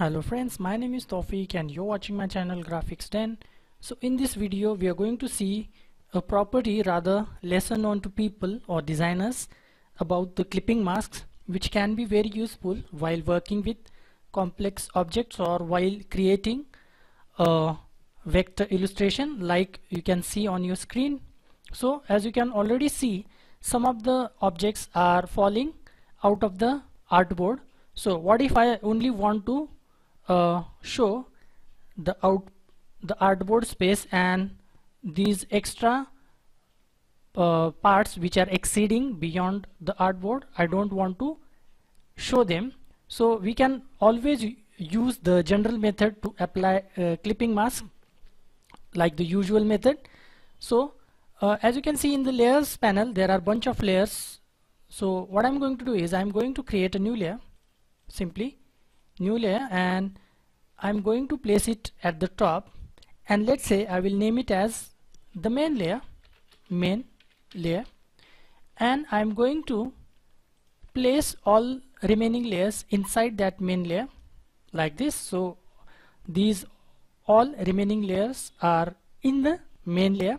Hello friends, my name is Taufik and you're watching my channel Graphics Den. So in this video we are going to see a property rather lesser known to people or designers about the clipping masks, which can be very useful while working with complex objects or while creating a vector illustration like you can see on your screen. So as you can already see, some of the objects are falling out of the artboard. So what if I only want to show the artboard space and these extra parts which are exceeding beyond the artboard? I don't want to show them. So we can always use the general method to apply clipping mask, like the usual method. So as you can see in the layers panel, there are a bunch of layers. So what I'm going to do is I'm going to create a new layer, simply new layer, and I'm going to place it at the top, and let's say I will name it as the main layer, and I'm going to place all remaining layers inside that main layer like this. So these all remaining layers are in the main layer.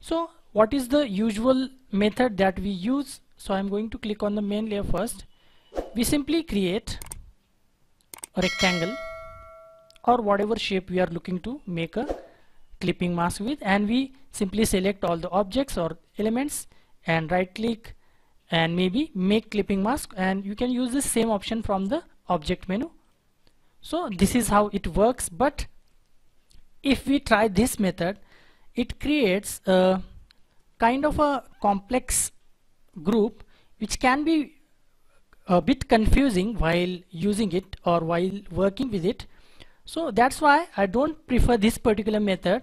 So what is the usual method that we use? So I'm going to click on the main layer first. We simply create a rectangle or whatever shape we are looking to make a clipping mask with, and we simply select all the objects or elements and right click and maybe make clipping mask, and you can use the same option from the object menu. So this is how it works, but if we try this method, it creates a kind of a complex group which can be a bit confusing while using it or while working with it. So that's why I don't prefer this particular method.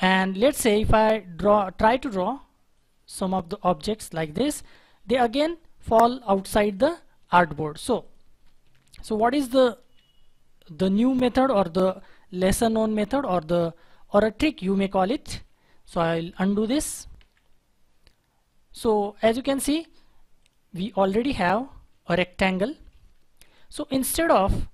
And let's say if I try to draw some of the objects like this, they again fall outside the artboard. So what is the new method or the lesser known method or a trick you may call it? So I'll undo this. So as you can see, we already have a rectangle. So instead of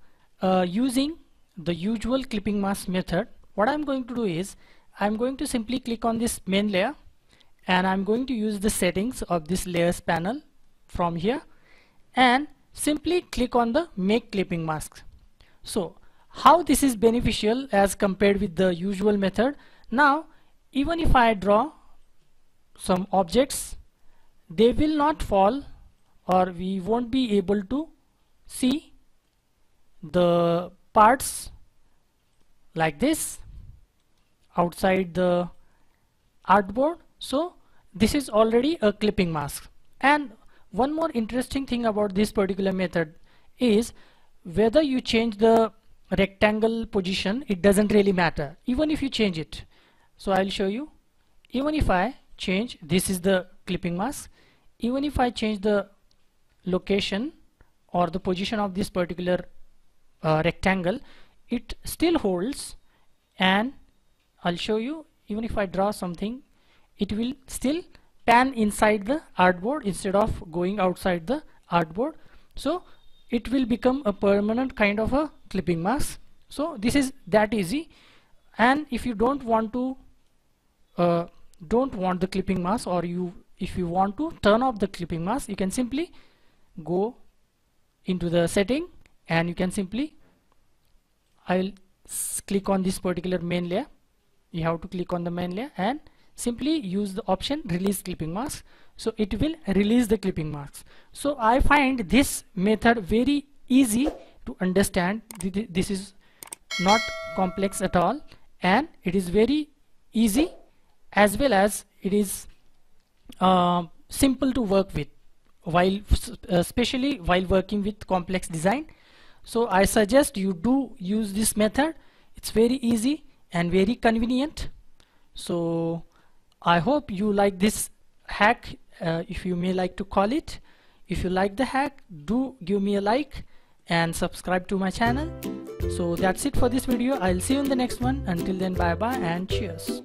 using the usual clipping mask method, what I'm going to do is I'm going to simply click on this main layer, and I'm going to use the settings of this layers panel from here and simply click on the make clipping mask. So how this is beneficial as compared with the usual method? Now even if I draw some objects, they will not fall, or we won't be able to see the parts like this outside the artboard. So this is already a clipping mask. And one more interesting thing about this particular method is whether you change the rectangle position, it doesn't really matter even if you change it. So I'll show you. Even if I change, this is the clipping mask, even if I change the location or the position of this particular rectangle, it still holds. And I'll show you, even if I draw something, it will still pan inside the artboard instead of going outside the artboard. So it will become a permanent kind of a clipping mask. So this is that easy. And if you don't want the clipping mask, or if you want to turn off the clipping mask, you can simply go into the setting and you can simply, I'll click on this particular main layer. You have to click on the main layer and simply use the option release clipping mask. So it will release the clipping masks. So I find this method very easy to understand. This is not complex at all, and it is very easy as well as it is simple to work with, while especially while working with complex design. So I suggest you do use this method. It's very easy and very convenient. So I hope you like this hack, if you may like to call it. If you like the hack, do give me a like and subscribe to my channel. So that's it for this video. I'll see you in the next one. Until then, bye bye and cheers.